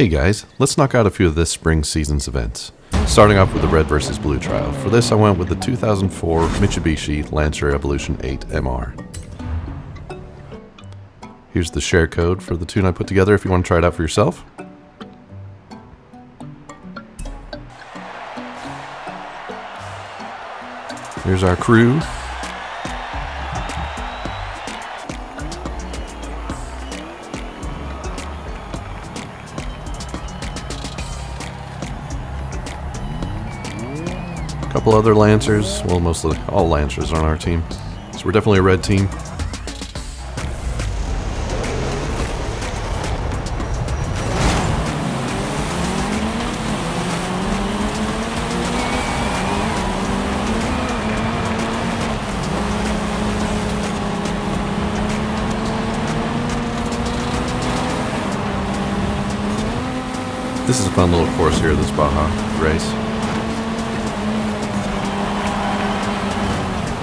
Hey guys, let's knock out a few of this spring season's events. Starting off with the red versus blue trial. For this I went with the 2004 Mitsubishi Lancer Evolution 8 MR. Here's the share code for the tune I put together if you want to try it out for yourself. Here's our crew. A couple other Lancers, well mostly all Lancers on our team, so we're definitely a red team. This is a fun little course here, this Baja race.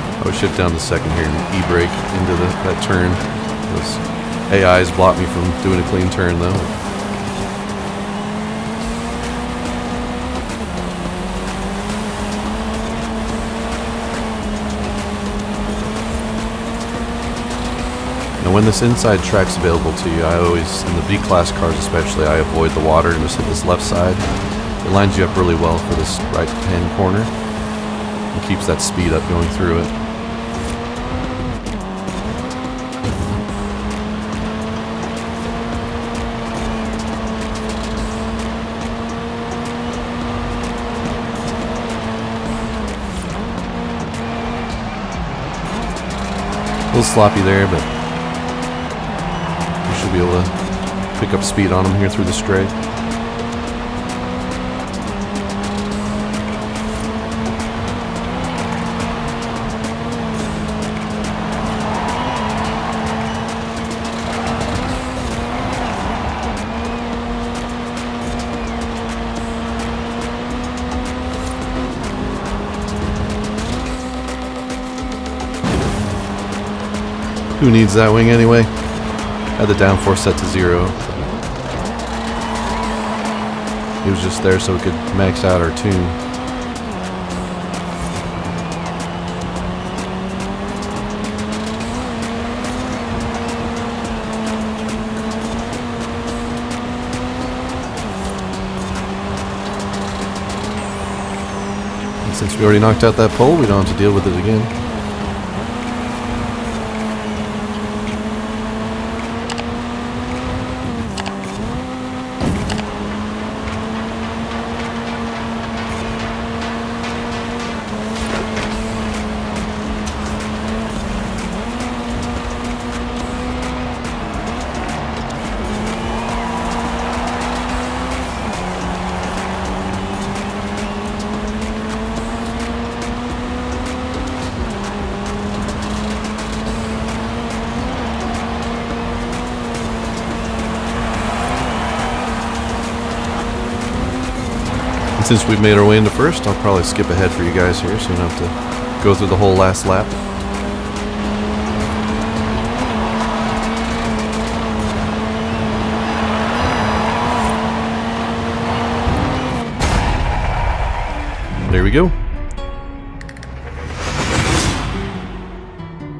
I would shift down to second here and e-brake into that turn. Those AIs blocked me from doing a clean turn though. Now when this inside track's available to you, I always, in the V-Class cars especially, I avoid the water and just hit this left side. It lines you up really well for this right-hand corner and keeps that speed up going through it. A little sloppy there, but should be able to pick up speed on them here through the straight. Who needs that wing anyway? Had the downforce set to 0. It was just there so we could max out our tune. And since we already knocked out that pole, we don't have to deal with it again. Since we've made our way into first, I'll probably skip ahead for you guys here so you don't have to go through the whole last lap. There we go.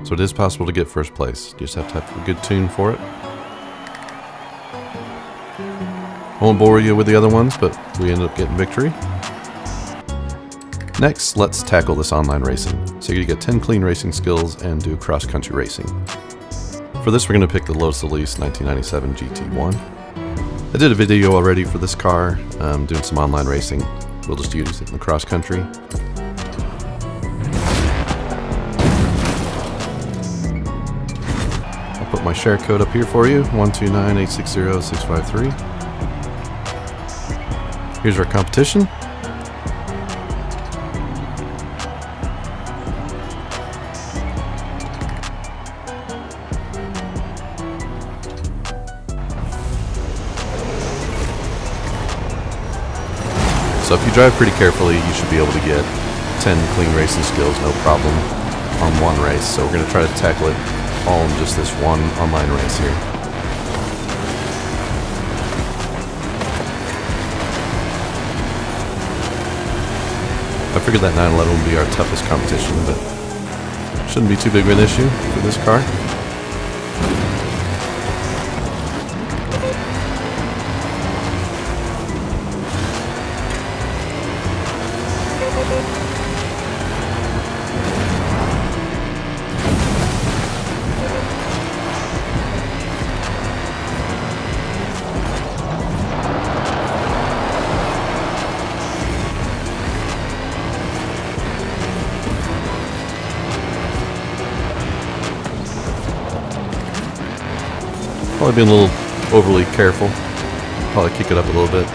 So it is possible to get first place. You just have to have a good tune for it. I won't bore you with the other ones, but we ended up getting victory. Next, let's tackle this online racing. So you get 10 clean racing skills and do cross-country racing. For this, we're going to pick the Lotus Elise 1997 GT1. I did a video already for this car, doing some online racing. We'll just use it in the cross-country. I'll put my share code up here for you, 129860653. Here's our competition. So if you drive pretty carefully, you should be able to get 10 clean racing skills, no problem, on one race. So we're going to try to tackle it all in just this one online race here. figured that 911 would be our toughest competition, but shouldn't be too big of an issue for this car. Probably being a little overly careful. Probably kick it up a little bit.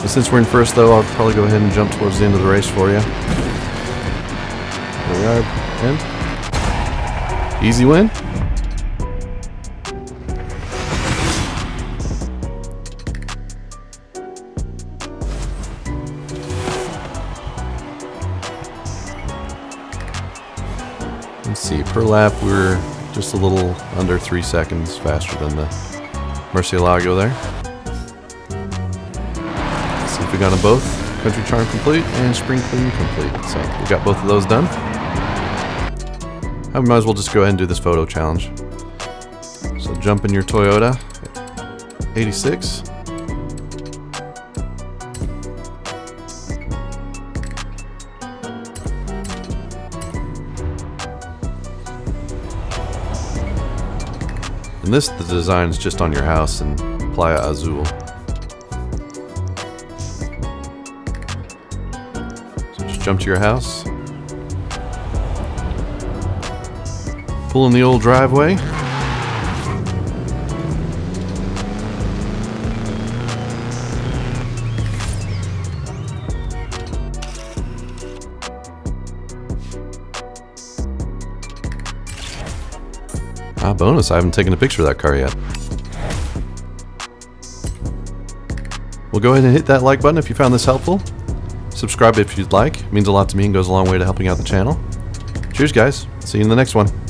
But since we're in first, though, I'll probably go ahead and jump towards the end of the race for you. There we are, and easy win. Let's see, per lap we're just a little under 3 seconds faster than the Murcielago there. Let's see if we got them both. Country Charm complete and Spring Clean complete. So we got both of those done. I might as well just go ahead and do this photo challenge. So jump in your Toyota 86. And this, the design's just on your house in Playa Azul. So just jump to your house. Pull in the old driveway. Ah, bonus, I haven't taken a picture of that car yet. Well, go ahead and hit that like button if you found this helpful. Subscribe if you'd like. It means a lot to me and goes a long way to helping out the channel. Cheers, guys. See you in the next one.